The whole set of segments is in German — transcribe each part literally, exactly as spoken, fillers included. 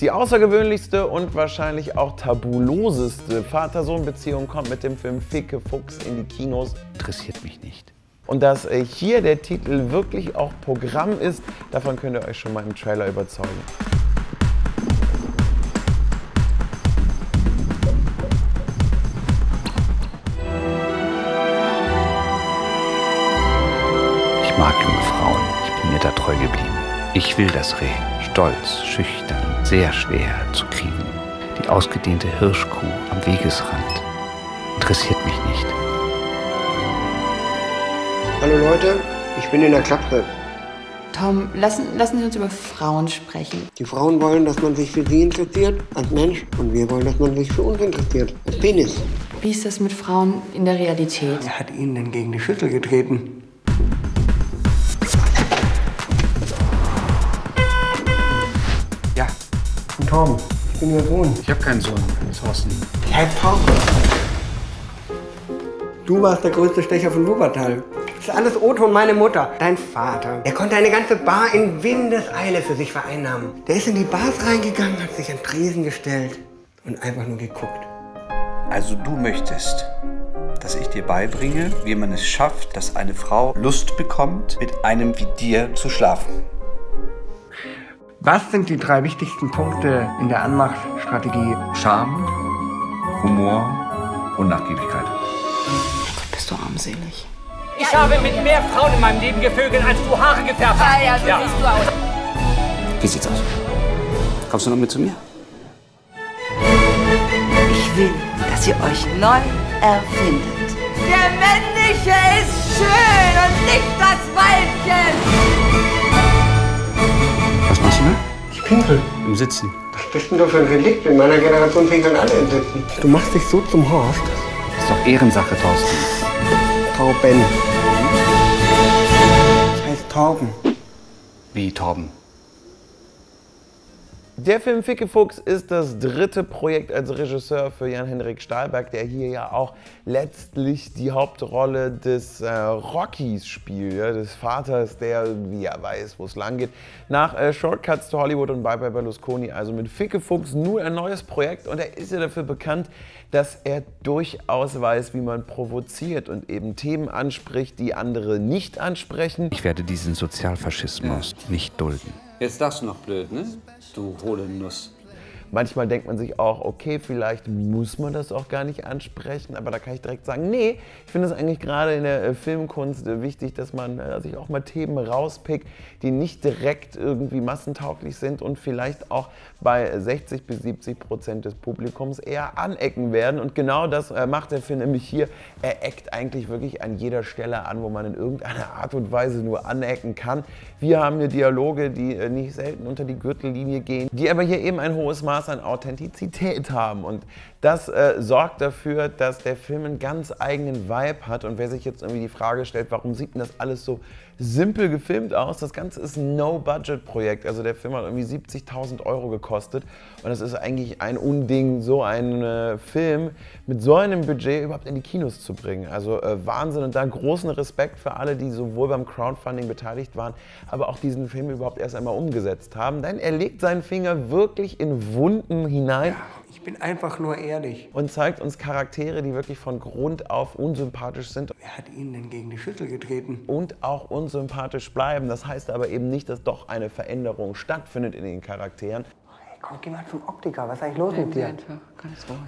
Die außergewöhnlichste und wahrscheinlich auch tabuloseste Vater-Sohn-Beziehung kommt mit dem Film Fikkefuchs in die Kinos. Interessiert mich nicht. Und dass hier der Titel wirklich auch Programm ist, davon könnt ihr euch schon mal im Trailer überzeugen. Ich mag junge Frauen, ich bin mir da treu geblieben. Ich will das Reh, stolz, schüchtern, sehr schwer zu kriegen. Die ausgedehnte Hirschkuh am Wegesrand interessiert mich nicht. Hallo Leute, ich bin in der Klappe. Tom, lassen, lassen Sie uns über Frauen sprechen. Die Frauen wollen, dass man sich für sie interessiert als Mensch und wir wollen, dass man sich für uns interessiert als Penis. Wie ist das mit Frauen in der Realität? Wer hat Ihnen denn gegen die Schüssel getreten? Tom, ich bin Ihr Sohn. Ich habe keinen Sohn, das Horsten. Herr Tom. Du warst der größte Stecher von Wuppertal. Das ist alles Otto und meine Mutter. Dein Vater, der konnte eine ganze Bar in Windeseile für sich vereinnahmen. Der ist in die Bars reingegangen, hat sich an Tresen gestellt und einfach nur geguckt. Also du möchtest, dass ich dir beibringe, wie man es schafft, dass eine Frau Lust bekommt, mit einem wie dir zu schlafen. Was sind die drei wichtigsten Punkte in der Anmachstrategie? Charme, Humor und Nachgiebigkeit. Gott, bist du armselig. Ich habe mit mehr Frauen in meinem Leben gevögelt, als du Haare gefärbt hast. Ah ja, so ja. Siehst du aus. Wie sieht's aus? Kommst du noch mit zu mir? Ich will, dass ihr euch neu erfindet. Der Männliche ist schön und nicht das Weibchen. Ich pinkel. Im Sitzen. Was bist denn du für ein Relikt? In meiner Generation pinkeln alle im Sitzen. Du machst dich so zum Horst. Das ist doch Ehrensache, Thorsten. Tauben. Das heißt Tauben. Wie Tauben? Der Film Fikkefuchs ist das dritte Projekt als Regisseur für Jan-Henrik Stahlberg, der hier ja auch letztlich die Hauptrolle des äh, Rockys spielt, ja, des Vaters, der, wie er weiß, wo es lang geht. Nach äh, Shortcuts to Hollywood und Bye Bye Berlusconi, also mit Fikkefuchs, nun ein neues Projekt. Und er ist ja dafür bekannt, dass er durchaus weiß, wie man provoziert und eben Themen anspricht, die andere nicht ansprechen. Ich werde diesen Sozialfaschismus nicht dulden. Jetzt sagst du noch blöd, ne? Du hohle Nuss. Manchmal denkt man sich auch, okay, vielleicht muss man das auch gar nicht ansprechen, aber da kann ich direkt sagen, nee, ich finde es eigentlich gerade in der Filmkunst wichtig, dass man sich auch mal Themen rauspickt, die nicht direkt irgendwie massentauglich sind und vielleicht auch bei sechzig bis siebzig Prozent des Publikums eher anecken werden. Und genau das macht der Film nämlich hier. Er eckt eigentlich wirklich an jeder Stelle an, wo man in irgendeiner Art und Weise nur anecken kann. Wir haben hier Dialoge, die nicht selten unter die Gürtellinie gehen, die aber hier eben ein hohes Maß an Authentizität haben und das äh, sorgt dafür, dass der Film einen ganz eigenen Vibe hat. Und wer sich jetzt irgendwie die Frage stellt, warum sieht denn das alles so simpel gefilmt aus? Das Ganze ist ein No-Budget-Projekt, also der Film hat irgendwie siebzigtausend Euro gekostet und das ist eigentlich ein Unding, so einen äh, Film mit so einem Budget überhaupt in die Kinos zu bringen. Also äh, Wahnsinn und da großen Respekt für alle, die sowohl beim Crowdfunding beteiligt waren, aber auch diesen Film überhaupt erst einmal umgesetzt haben, denn er legt seinen Finger wirklich in Wunden hinein. Ja, ich bin einfach nur ehrlich. Und zeigt uns Charaktere, die wirklich von Grund auf unsympathisch sind. Wer hat Ihnen denn gegen die Schüssel getreten? Und auch unsympathisch bleiben. Das heißt aber eben nicht, dass doch eine Veränderung stattfindet in den Charakteren. Kommt jemand zum Optiker, was ist eigentlich los mit dir? Einfach.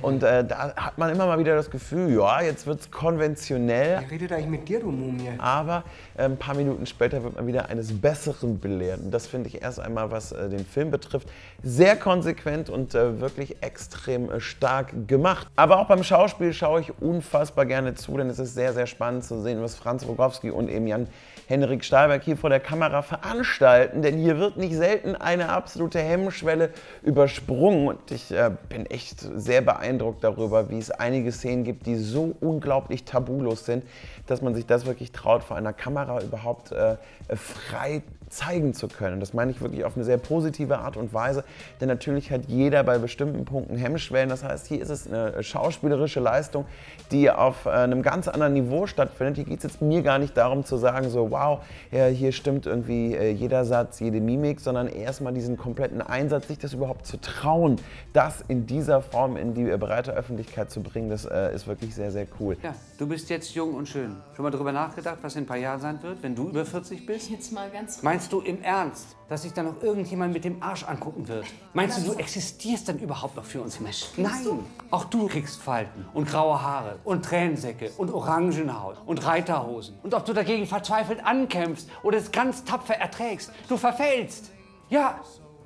Und äh, da hat man immer mal wieder das Gefühl, ja, jetzt wird's konventionell. Wer redet eigentlich mit dir, du Mumie? Aber äh, ein paar Minuten später wird man wieder eines Besseren belehrt. Und das finde ich erst einmal, was äh, den Film betrifft, sehr konsequent und äh, wirklich extrem äh, stark gemacht. Aber auch beim Schauspiel schaue ich unfassbar gerne zu, denn es ist sehr, sehr spannend zu sehen, was Franz Rogowski und eben Jan-Henrik Stahlberg hier vor der Kamera veranstalten. Denn hier wird nicht selten eine absolute Hemmschwelle übersprungen und ich äh, bin echt sehr beeindruckt darüber, wie es einige Szenen gibt, die so unglaublich tabulos sind, dass man sich das wirklich traut, vor einer Kamera überhaupt äh, frei zeigen zu können. Und das meine ich wirklich auf eine sehr positive Art und Weise, denn natürlich hat jeder bei bestimmten Punkten Hemmschwellen. Das heißt, hier ist es eine schauspielerische Leistung, die auf einem ganz anderen Niveau stattfindet. Hier geht es jetzt mir gar nicht darum zu sagen, so wow, ja, hier stimmt irgendwie jeder Satz, jede Mimik, sondern erstmal diesen kompletten Einsatz, sich das überhaupt zu trauen, das in dieser Form in die breite Öffentlichkeit zu bringen, das äh, ist wirklich sehr, sehr cool. Ja, du bist jetzt jung und schön. Schon mal drüber nachgedacht, was in ein paar Jahren sein wird, wenn du über vierzig bist? Jetzt mal ganz. Meinst du im Ernst, dass sich dann noch irgendjemand mit dem Arsch angucken wird? Meinst du, du existierst dann überhaupt noch für uns Menschen? Nein! Auch du kriegst Falten und graue Haare und Tränensäcke und Orangenhaut und Reiterhosen. Und ob du dagegen verzweifelt ankämpfst oder es ganz tapfer erträgst, du verfällst. Ja,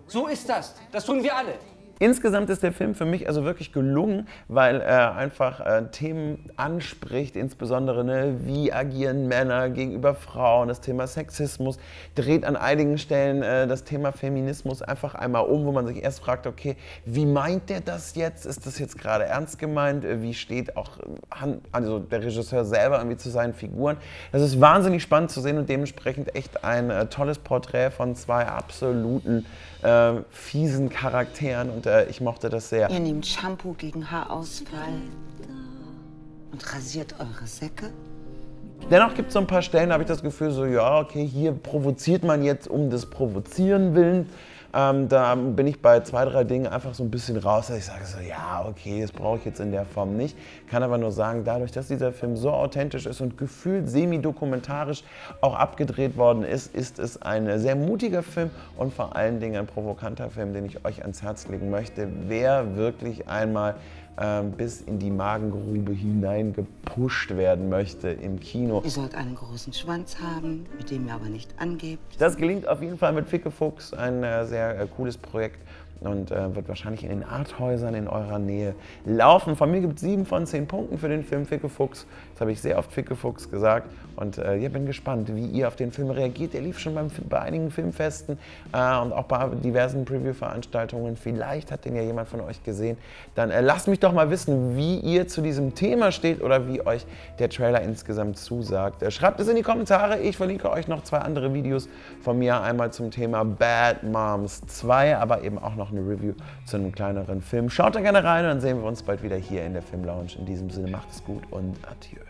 so ist das. Das tun wir alle. Insgesamt ist der Film für mich also wirklich gelungen, weil er einfach äh, Themen anspricht, insbesondere ne, wie agieren Männer gegenüber Frauen, das Thema Sexismus, dreht an einigen Stellen äh, das Thema Feminismus einfach einmal um, wo man sich erst fragt, okay, wie meint der das jetzt? Ist das jetzt gerade ernst gemeint? Wie steht auch also der Regisseur selber irgendwie zu seinen Figuren? Das ist wahnsinnig spannend zu sehen und dementsprechend echt ein äh, tolles Porträt von zwei absoluten äh, fiesen Charakteren und ich mochte das sehr. Ihr nehmt Shampoo gegen Haarausfall und rasiert eure Säcke. Dennoch gibt es so ein paar Stellen, da habe ich das Gefühl, so ja, okay, hier provoziert man jetzt um des Provozieren willen. Ähm, da bin ich bei zwei, drei Dingen einfach so ein bisschen raus, dass ich sage so, ja, okay, das brauche ich jetzt in der Form nicht. Kann aber nur sagen, dadurch, dass dieser Film so authentisch ist und gefühlt semi-dokumentarisch auch abgedreht worden ist, ist es ein sehr mutiger Film und vor allen Dingen ein provokanter Film, den ich euch ans Herz legen möchte. Wer wirklich einmal ähm, bis in die Magengrube hineingepusht werden möchte im Kino. Ihr sollt einen großen Schwanz haben, mit dem ihr aber nicht angebt. Das gelingt auf jeden Fall mit Fikkefuchs, ein äh, sehr Sehr cooles Projekt und äh, wird wahrscheinlich in den Arthäusern in eurer Nähe laufen. Von mir gibt es sieben von zehn Punkten für den Film Fikkefuchs. Das habe ich sehr oft Fikkefuchs gesagt und äh, ich bin gespannt, wie ihr auf den Film reagiert. Der lief schon beim, bei einigen Filmfesten äh, und auch bei diversen Preview-Veranstaltungen. Vielleicht hat den ja jemand von euch gesehen. Dann äh, lasst mich doch mal wissen, wie ihr zu diesem Thema steht oder wie euch der Trailer insgesamt zusagt. Äh, schreibt es in die Kommentare. Ich verlinke euch noch zwei andere Videos von mir. Einmal zum Thema Bad Moms zwei, aber eben auch noch eine Review zu einem kleineren Film. Schaut da gerne rein und dann sehen wir uns bald wieder hier in der Filmlounge. In diesem Sinne, macht es gut und adieu.